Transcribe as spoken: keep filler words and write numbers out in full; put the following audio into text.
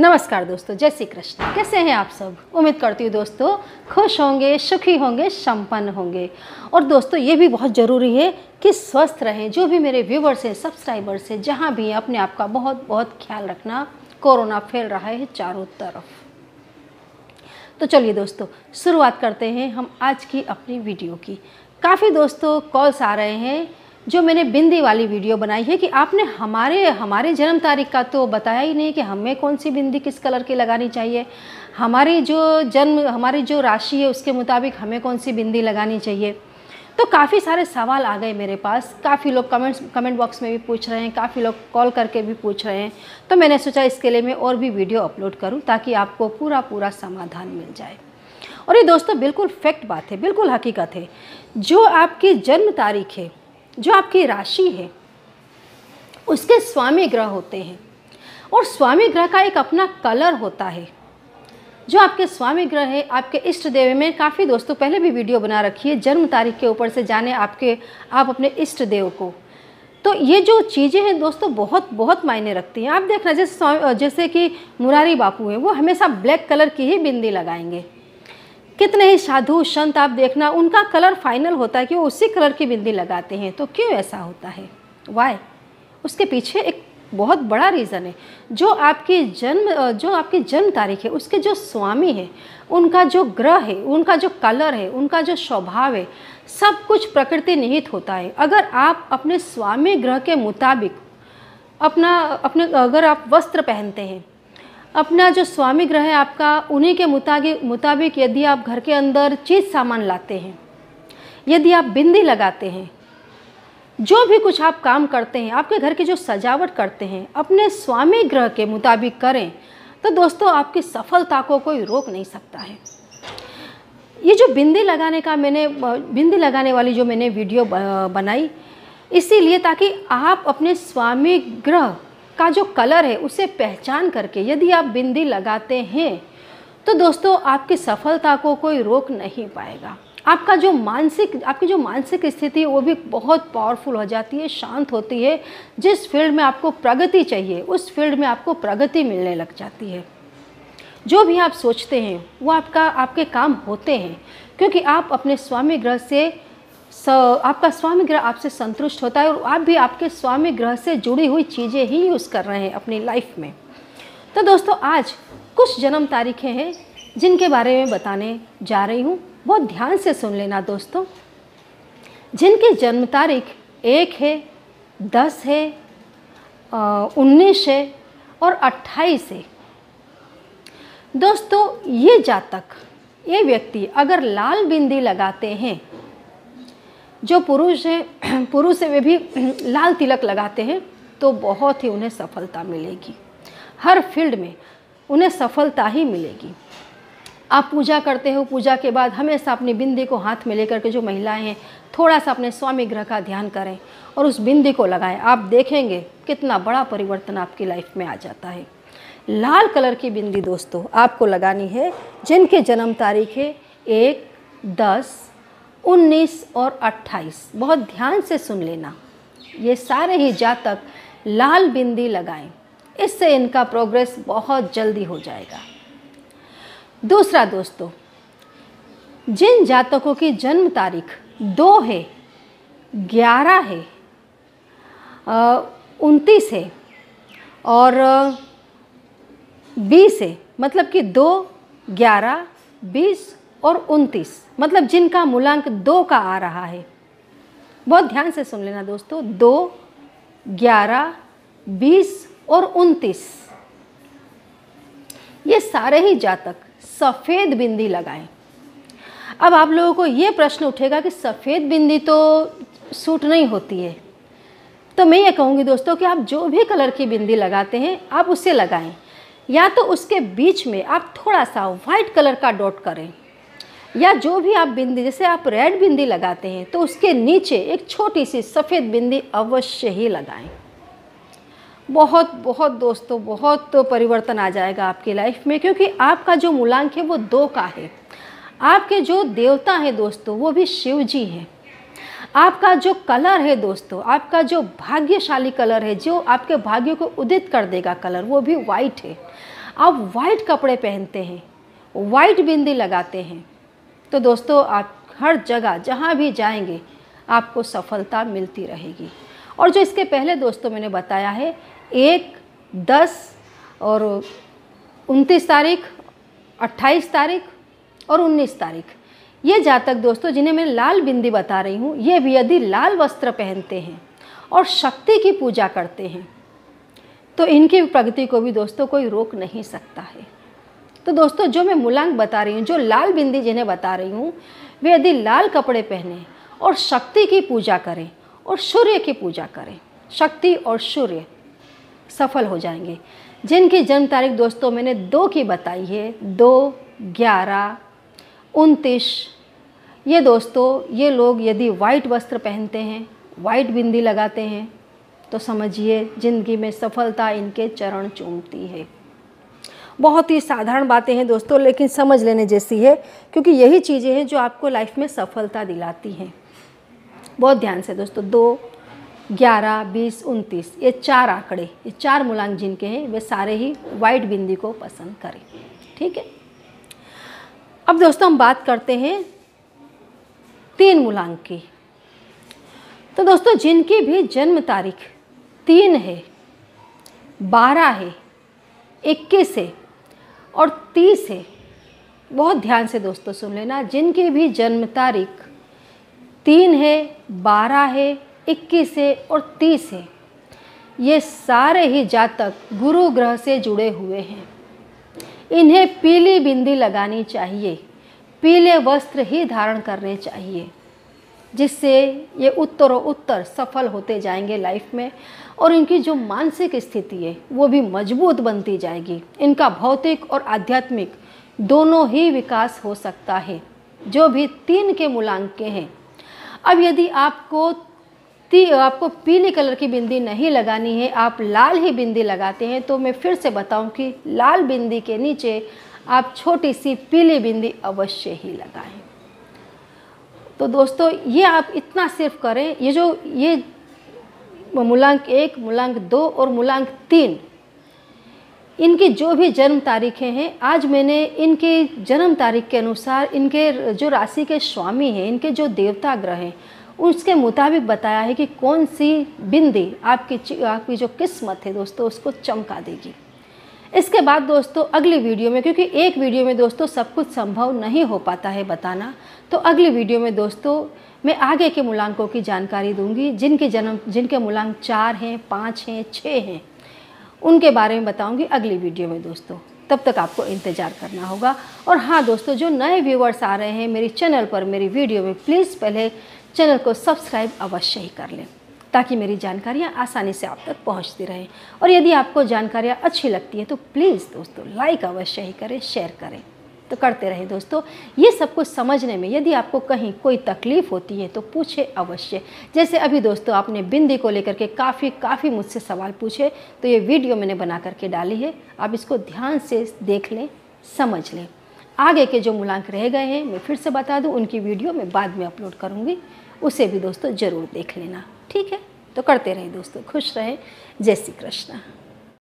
नमस्कार दोस्तों, जय श्री कृष्ण। कैसे हैं आप सब? उम्मीद करती हूँ दोस्तों खुश होंगे, सुखी होंगे, संपन्न होंगे। और दोस्तों ये भी बहुत ज़रूरी है कि स्वस्थ रहें। जो भी मेरे व्यूवर्स हैं, सब्सक्राइबर्स हैं, जहाँ भी हैं, अपने आप का बहुत बहुत ख्याल रखना। कोरोना फैल रहा है चारों तरफ। तो चलिए दोस्तों शुरुआत करते हैं हम आज की अपनी वीडियो की। काफ़ी दोस्तों कॉल्स आ रहे हैं। जो मैंने बिंदी वाली वीडियो बनाई है कि आपने हमारे हमारे जन्म तारीख का तो बताया ही नहीं कि हमें कौन सी बिंदी किस कलर की लगानी चाहिए, हमारे जो जन्म हमारी जो राशि है उसके मुताबिक हमें कौन सी बिंदी लगानी चाहिए। तो काफ़ी सारे सवाल आ गए मेरे पास। काफ़ी लोग कमेंट्स कमेंट बॉक्स में भी पूछ रहे हैं, काफ़ी लोग कॉल करके भी पूछ रहे हैं। तो मैंने सोचा इसके लिए मैं और भी वीडियो अपलोड करूँ ताकि आपको पूरा पूरा समाधान मिल जाए। और ये दोस्तों बिल्कुल फैक्ट बात है, बिल्कुल हकीकत है। जो आपकी जन्म तारीख है, जो आपकी राशि है, उसके स्वामी ग्रह होते हैं और स्वामी ग्रह का एक अपना कलर होता है। जो आपके स्वामी ग्रह है, आपके इष्ट देव में काफ़ी दोस्तों पहले भी वीडियो बना रखी है जन्म तारीख के ऊपर से जाने आपके आप अपने इष्ट देव को। तो ये जो चीज़ें हैं दोस्तों बहुत बहुत मायने रखती हैं। आप देखना जैसे जैसे कि मुरारी बापू हैं, वो हमेशा ब्लैक कलर की ही बिंदी लगाएंगे। कितने ही साधु संत आप देखना उनका कलर फाइनल होता है कि वो उसी कलर की बिंदी लगाते हैं। तो क्यों ऐसा होता है, वाई? उसके पीछे एक बहुत बड़ा रीज़न है। जो आपकी जन्म जो आपकी जन्म तारीख है, उसके जो स्वामी है, उनका जो ग्रह है, उनका जो कलर है, उनका जो स्वभाव है, सब कुछ प्रकृति निहित होता है। अगर आप अपने स्वामी ग्रह के मुताबिक अपना अपने अगर आप वस्त्र पहनते हैं, अपना जो स्वामी ग्रह है आपका उन्हीं के मुताबिक मुताबिक यदि आप घर के अंदर चीज़ सामान लाते हैं, यदि आप बिंदी लगाते हैं, जो भी कुछ आप काम करते हैं, आपके घर की जो सजावट करते हैं, अपने स्वामी ग्रह के मुताबिक करें तो दोस्तों आपकी सफलता को कोई रोक नहीं सकता है। ये जो बिंदी लगाने का मैंने बिंदी लगाने वाली जो मैंने वीडियो बनाई इसीलिए ताकि आप अपने स्वामी ग्रह का जो कलर है उसे पहचान करके यदि आप बिंदी लगाते हैं तो दोस्तों आपकी सफलता को कोई रोक नहीं पाएगा। आपका जो मानसिक आपकी जो मानसिक स्थिति वो भी बहुत पावरफुल हो जाती है, शांत होती है। जिस फील्ड में आपको प्रगति चाहिए उस फील्ड में आपको प्रगति मिलने लग जाती है। जो भी आप सोचते हैं वो आपका आपके काम होते हैं क्योंकि आप अपने स्वामी ग्रह से स, आपका स्वामी ग्रह आपसे संतुष्ट होता है और आप भी आपके स्वामी ग्रह से जुड़ी हुई चीज़ें ही यूज़ कर रहे हैं अपनी लाइफ में। तो दोस्तों आज कुछ जन्म तारीखें हैं जिनके बारे में बताने जा रही हूँ। बहुत ध्यान से सुन लेना दोस्तों। जिनकी जन्म तारीख एक है, दस है, उन्नीस है और अट्ठाईस है दोस्तों, ये जातक ये व्यक्ति अगर लाल बिंदी लगाते हैं, जो पुरुष है पुरुष है वे भी लाल तिलक लगाते हैं तो बहुत ही उन्हें सफलता मिलेगी। हर फील्ड में उन्हें सफलता ही मिलेगी। आप पूजा करते हो, पूजा के बाद हमेशा अपनी बिंदी को हाथ में लेकर के जो महिलाएं हैं थोड़ा सा अपने स्वामी ग्रह का ध्यान करें और उस बिंदी को लगाएं। आप देखेंगे कितना बड़ा परिवर्तन आपकी लाइफ में आ जाता है। लाल कलर की बिंदी दोस्तों आपको लगानी है जिनके जन्म तारीखें एक, दस, उन्नीस और अट्ठाईस। बहुत ध्यान से सुन लेना। ये सारे ही जातक लाल बिंदी लगाएं, इससे इनका प्रोग्रेस बहुत जल्दी हो जाएगा। दूसरा दोस्तों, जिन जातकों की जन्म तारीख दो है, ग्यारह है, उनतीस है और बीस है, मतलब कि दो, ग्यारह, बीस और उनतीस, मतलब जिनका मूलांक दो का आ रहा है। बहुत ध्यान से सुन लेना दोस्तों, दो, ग्यारह, बीस और उनतीस, ये सारे ही जातक सफ़ेद बिंदी लगाएं। अब आप लोगों को ये प्रश्न उठेगा कि सफ़ेद बिंदी तो सूट नहीं होती है। तो मैं ये कहूँगी दोस्तों कि आप जो भी कलर की बिंदी लगाते हैं आप उसे लगाएं, या तो उसके बीच में आप थोड़ा सा वाइट कलर का डॉट करें, या जो भी आप बिंदी जैसे आप रेड बिंदी लगाते हैं तो उसके नीचे एक छोटी सी सफ़ेद बिंदी अवश्य ही लगाएं। बहुत बहुत दोस्तों बहुत तो परिवर्तन आ जाएगा आपकी लाइफ में क्योंकि आपका जो मूलांक है वो दो का है। आपके जो देवता हैं दोस्तों वो भी शिव जी हैं। आपका जो कलर है दोस्तों, आपका जो भाग्यशाली कलर है, जो आपके भाग्य को उदित कर देगा कलर, वो भी वाइट है। आप वाइट कपड़े पहनते हैं, वाइट बिंदी लगाते हैं, तो दोस्तों आप हर जगह जहाँ भी जाएंगे आपको सफलता मिलती रहेगी। और जो इसके पहले दोस्तों मैंने बताया है एक, दस और उनतीस तारीख, अट्ठाईस तारीख और उन्नीस तारीख, ये जातक दोस्तों जिन्हें मैं लाल बिंदी बता रही हूँ, ये भी यदि लाल वस्त्र पहनते हैं और शक्ति की पूजा करते हैं तो इनकी प्रगति को भी दोस्तों कोई रोक नहीं सकता है। तो दोस्तों जो मैं मूलांक बता रही हूँ, जो लाल बिंदी जिन्हें बता रही हूँ, वे यदि लाल कपड़े पहने और शक्ति की पूजा करें और सूर्य की पूजा करें, शक्ति और सूर्य, सफल हो जाएंगे। जिनकी जन्म तारीख दोस्तों मैंने दो की बताई है, दो, ग्यारह, उनतीस, ये दोस्तों ये लोग यदि वाइट वस्त्र पहनते हैं, वाइट बिंदी लगाते हैं तो समझिए जिंदगी में सफलता इनके चरण चूमती है। बहुत ही साधारण बातें हैं दोस्तों, लेकिन समझ लेने जैसी है, क्योंकि यही चीज़ें हैं जो आपको लाइफ में सफलता दिलाती हैं। बहुत ध्यान से दोस्तों, दो, ग्यारह, बीस, उनतीस, ये चार आंकड़े, ये चार मूलांक जिनके हैं वे सारे ही वाइट बिंदी को पसंद करें, ठीक है। अब दोस्तों हम बात करते हैं तीन मूलांक की। तो दोस्तों जिनकी भी जन्म तारीख तीन है, बारह है, इक्कीस है और तीस है, बहुत ध्यान से दोस्तों सुन लेना, जिनकी भी जन्म तारीख तीन है, बारह है, इक्कीस है और तीस है, ये सारे ही जातक गुरु ग्रह से जुड़े हुए हैं। इन्हें पीली बिंदी लगानी चाहिए, पीले वस्त्र ही धारण करने चाहिए, जिससे ये उत्तर और उत्तर सफल होते जाएंगे लाइफ में, और इनकी जो मानसिक स्थिति है वो भी मजबूत बनती जाएगी। इनका भौतिक और आध्यात्मिक दोनों ही विकास हो सकता है, जो भी तीन के मूलांक के हैं। अब यदि आपको ती आपको पीले कलर की बिंदी नहीं लगानी है, आप लाल ही बिंदी लगाते हैं, तो मैं फिर से बताऊं कि लाल बिंदी के नीचे आप छोटी सी पीली बिंदी अवश्य ही लगाएं। तो दोस्तों ये आप इतना सिर्फ करें, ये जो ये मूलांक एक, मूलांक दो और मूलांक तीन, इनकी जो भी जन्म तारीखें हैं, आज मैंने इनके जन्म तारीख के अनुसार इनके जो राशि के स्वामी हैं, इनके जो देवता ग्रह हैं, उसके मुताबिक बताया है कि कौन सी बिंदी आपकी आपकी जो किस्मत है दोस्तों उसको चमका देगी। इसके बाद दोस्तों अगली वीडियो में, क्योंकि एक वीडियो में दोस्तों सब कुछ संभव नहीं हो पाता है बताना, तो अगली वीडियो में दोस्तों मैं आगे के मूलांकों की जानकारी दूंगी, जिनके जन्म जिनके मूलांक चार हैं, पाँच हैं, छः हैं, उनके बारे में बताऊंगी अगली वीडियो में दोस्तों। तब तक आपको इंतज़ार करना होगा। और हाँ दोस्तों, जो नए व्यूवर्स आ रहे हैं मेरे चैनल पर, मेरी वीडियो में, प्लीज़ पहले चैनल को सब्सक्राइब अवश्य ही कर लें, ताकि मेरी जानकारियाँ आसानी से आप तक पहुँचती रहें। और यदि आपको जानकारियाँ अच्छी लगती है तो प्लीज़ दोस्तों लाइक अवश्य ही करें, शेयर करें, तो करते रहें दोस्तों। ये सब कुछ समझने में यदि आपको कहीं कोई तकलीफ़ होती है तो पूछे अवश्य। जैसे अभी दोस्तों आपने बिंदी को लेकर के काफ़ी काफ़ी मुझसे सवाल पूछे, तो ये वीडियो मैंने बना करके डाली है, आप इसको ध्यान से देख लें, समझ लें। आगे के जो मूलांक रह गए हैं मैं फिर से बता दूं, उनकी वीडियो मैं बाद में अपलोड करूँगी, उसे भी दोस्तों ज़रूर देख लेना, ठीक है। तो करते रहें दोस्तों, खुश रहें, जय श्री कृष्ण।